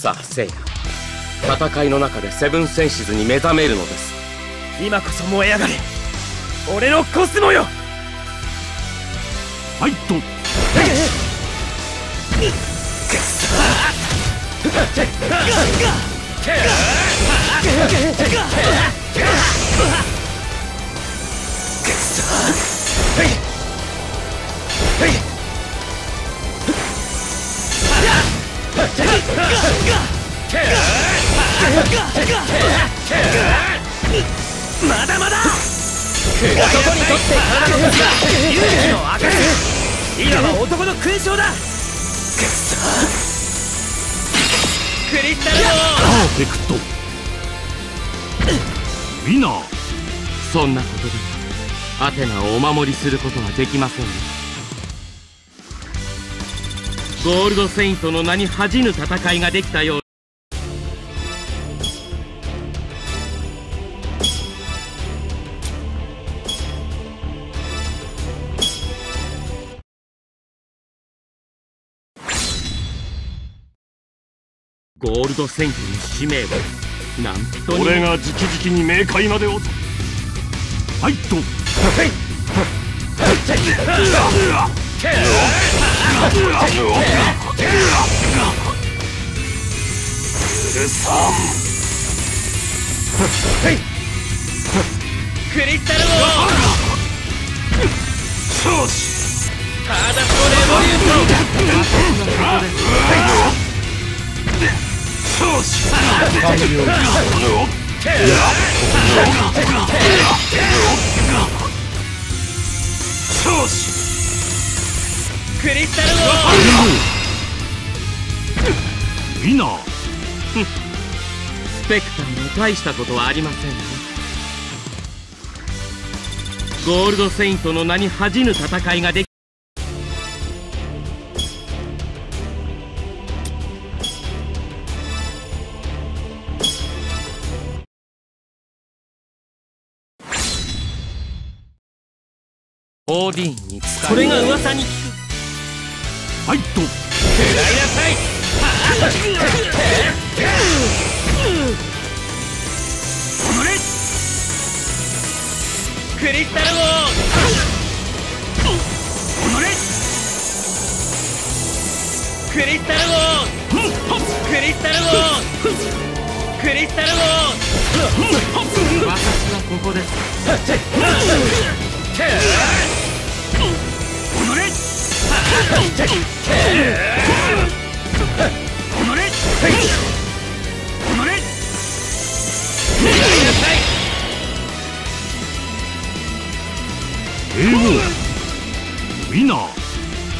さあ聖夜、戦いの中でセブンセンシズに目覚めるのです。今こそ燃え上がれ俺のコスモよ。ファイト。まだまだ。男にとって体の傷は勇気の証し。いわば男の勲章だ。くそクリスタルドパーフェクトウィナー。そんなことでアテナをお守りすることはできません。ゴールドセイントの名に恥じぬ戦いができたようです。ゴールドセイントの使命をなんとに俺が直々に冥界までおと。ファイト。クリスタル王。ただそれを言うと。よし。クリスタル王。みんな。スペクターも大したことはありませんね。ゴールドセイントの名に恥じぬ戦いができ。オーディーンに使う。それが噂に聞く。ファイト。食らいなさい。おのれ。クリスタル王。おのれ。クリスタル王。クリスタル王。クリスタル王。私はここです。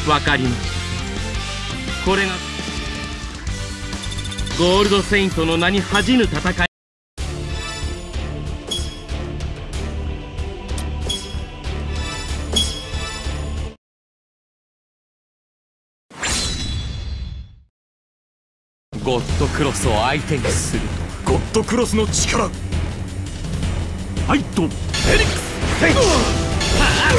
わかりました。これがゴールドセイントの名に恥じぬ戦い。ゴッドクロスを相手にするとゴッドクロスの力。ファイト。フェニックス。ク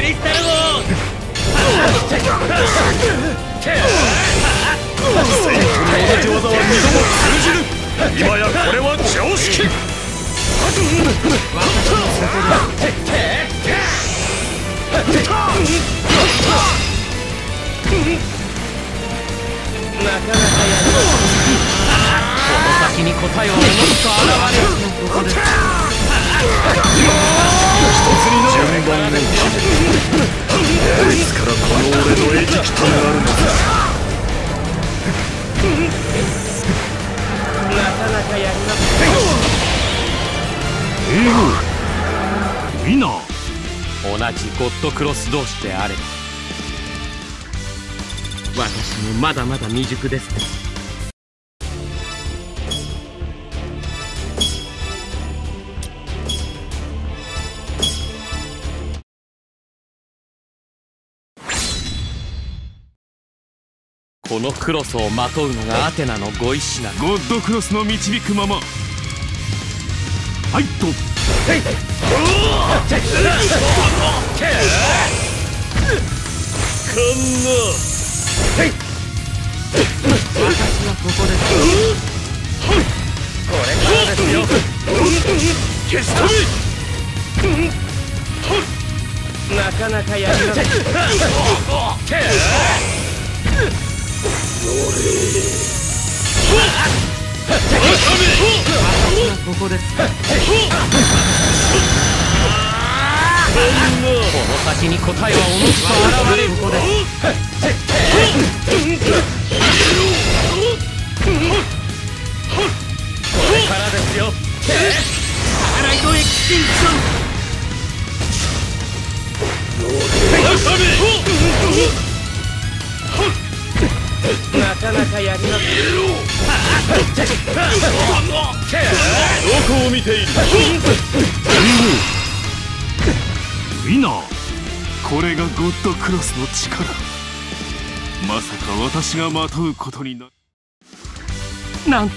リスタル王。セイントの同じ技は二度も通じる。今やこれは常識。なかなかやる。この先に答えをもっと現れるここです。順番目。こいつからこの俺の餌食となるのだ。なかなかやります。みんな同じゴッドクロス同士であれば私もまだまだ未熟ですね。このクロスをまとうのがアテナのご意志なゴッドクロスの導くまま。はいとなかなかやります。ここです。この先に答えはおのずと現れるのです。これからですよ。サーライトエクスティンクション。なかなかやります。どこを見ている。ウィナー。これがゴッドクロスの力。まさか私がまとうことになるなんと。